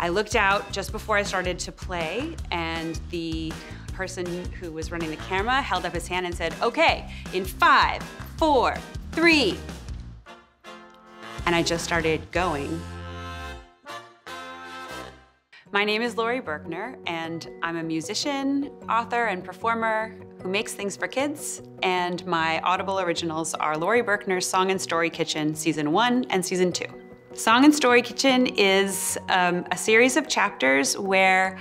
I looked out just before I started to play, and the person who was running the camera held up his hand and said, okay, in 5, 4, 3. And I just started going. My name is Laurie Berkner, and I'm a musician, author, and performer who makes things for kids. And my Audible originals are Laurie Berkner's Song and Story Kitchen, Season 1 and Season 2. Song and Story Kitchen is a series of chapters where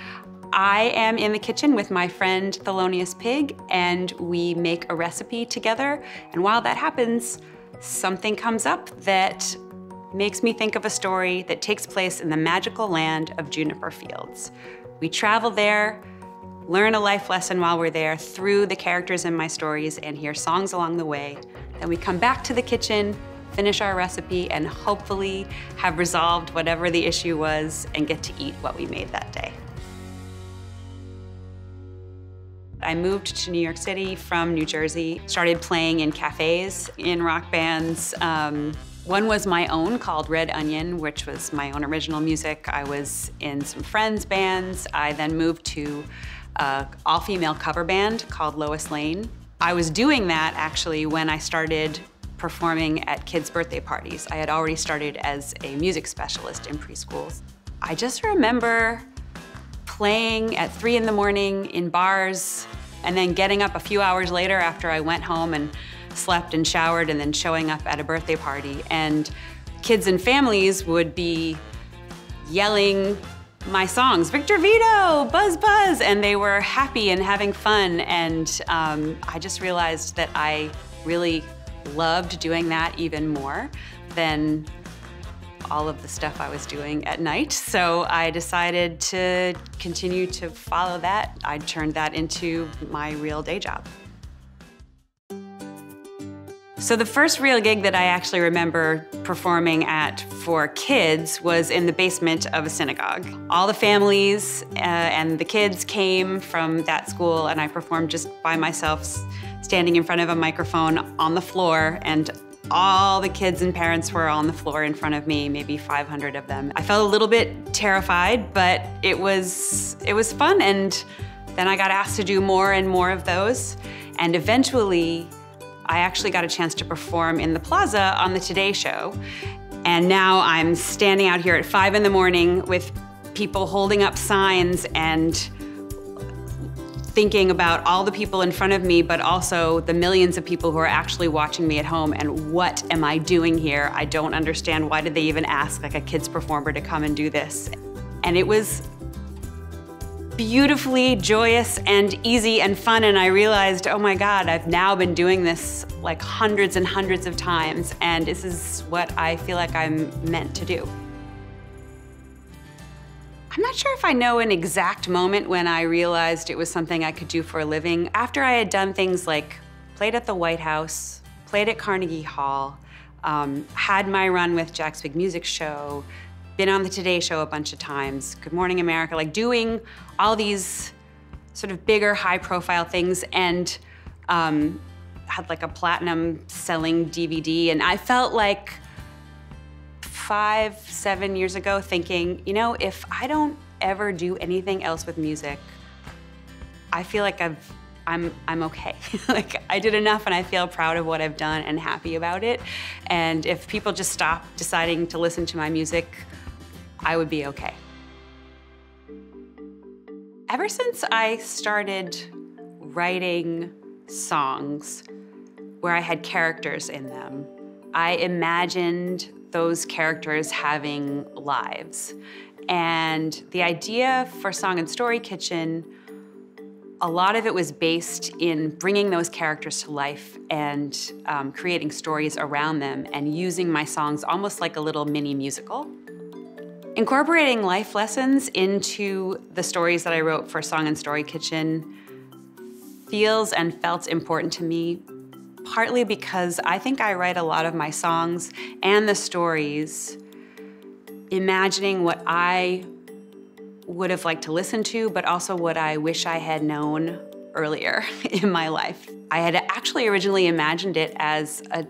I am in the kitchen with my friend Thelonious Pig, and we make a recipe together. And while that happens, something comes up that makes me think of a story that takes place in the magical land of Juniper Fields. We travel there, learn a life lesson while we're there through the characters in my stories, and hear songs along the way. Then we come back to the kitchen, finish our recipe, and hopefully have resolved whatever the issue was and get to eat what we made that day. I moved to New York City from New Jersey, started playing in cafes, in rock bands. One was my own, called Red Onion, which was my own original music. I was in some friends' bands. I then moved to an all-female cover band called Lois Lane. I was doing that, actually, when I started performing at kids' birthday parties. I had already started as a music specialist in preschools. I just remember playing at 3 in the morning in bars, and then getting up a few hours later after I went home and slept and showered, and then showing up at a birthday party. And kids and families would be yelling my songs, Victor Vito, Buzz Buzz, and they were happy and having fun. And I just realized that I really loved doing that even more than all of the stuff I was doing at night. So I decided to continue to follow that. I turned that into my real day job. So the first real gig that I actually remember performing at for kids was in the basement of a synagogue. All the families and the kids came from that school, and I performed just by myself, standing in front of a microphone on the floor, and all the kids and parents were on the floor in front of me, maybe 500 of them. I felt a little bit terrified, but it was fun, and then I got asked to do more and more of those, and eventually I actually got a chance to perform in the plaza on the Today Show. And now I'm standing out here at 5 in the morning with people holding up signs and thinking about all the people in front of me, but also the millions of people who are actually watching me at home, and what am I doing here? I don't understand. Why did they even ask like a kids performer to come and do this? And it was beautifully joyous and easy and fun, and I realized, oh my God, I've now been doing this like hundreds and hundreds of times, and this is what I feel like I'm meant to do. I'm not sure if I know an exact moment when I realized it was something I could do for a living. After I had done things like played at the White House, played at Carnegie Hall, had my run with Jack's Big Music Show, been on the Today Show a bunch of times, Good Morning America, like doing all these sort of bigger, high-profile things, and had like a platinum-selling DVD, and I felt like 5, 7 years ago thinking, you know, if I don't ever do anything else with music, I feel like I'm okay. Like, I did enough, and I feel proud of what I've done and happy about it. And if people just stop deciding to listen to my music, I would be okay. Ever since I started writing songs where I had characters in them, I imagined those characters having lives. And the idea for Song and Story Kitchen, a lot of it was based in bringing those characters to life and creating stories around them, and using my songs almost like a little mini musical. Incorporating life lessons into the stories that I wrote for Song and Story Kitchen feels and felt important to me, partly because I think I write a lot of my songs and the stories imagining what I would have liked to listen to, but also what I wish I had known earlier in my life. I had actually actually originally imagined it as a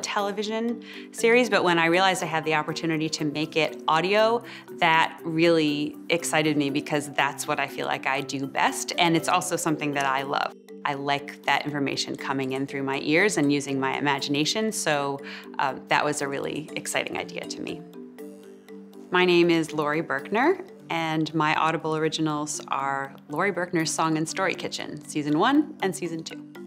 television series, but when I realized I had the opportunity to make it audio, that really excited me because that's what I feel like I do best, and it's also something that I love. I like that information coming in through my ears and using my imagination, so that was a really exciting idea to me. My name is Laurie Berkner, and my Audible Originals are Laurie Berkner's Song and Story Kitchen, Season 1 and Season 2.